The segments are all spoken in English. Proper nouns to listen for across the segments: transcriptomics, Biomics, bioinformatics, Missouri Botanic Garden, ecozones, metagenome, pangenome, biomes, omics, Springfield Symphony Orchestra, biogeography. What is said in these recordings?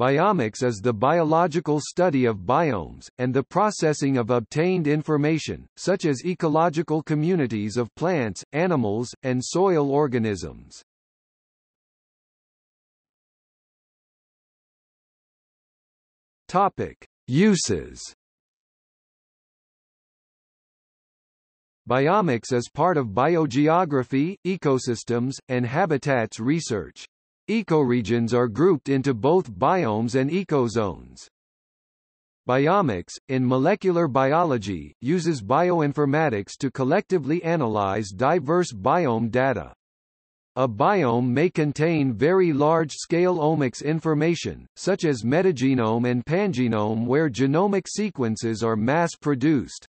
Biomics is the biological study of biomes, and the processing of obtained information, such as ecological communities of plants, animals, and soil organisms. Topic: Uses. Biomics is part of biogeography, ecosystems, and habitats research. Ecoregions are grouped into both biomes and ecozones. Biomics, in molecular biology, uses bioinformatics to collectively analyze diverse biome data. A biome may contain very large-scale omics information, such as metagenome and pangenome, where genomic sequences are mass-produced.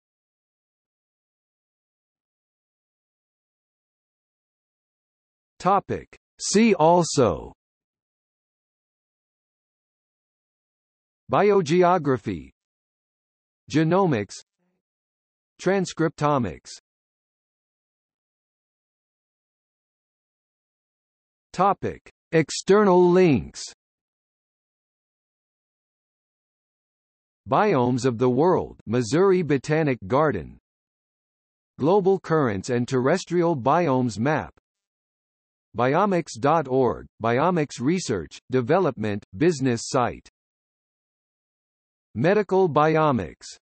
Topic: See also: Biogeography, Genomics, Transcriptomics. Topic: External links. Biomes of the World, Missouri Botanic Garden. Global Currents and Terrestrial Biomes Map. Biomics.org, Biomics Research, Development, Business Site. Medical Biomics.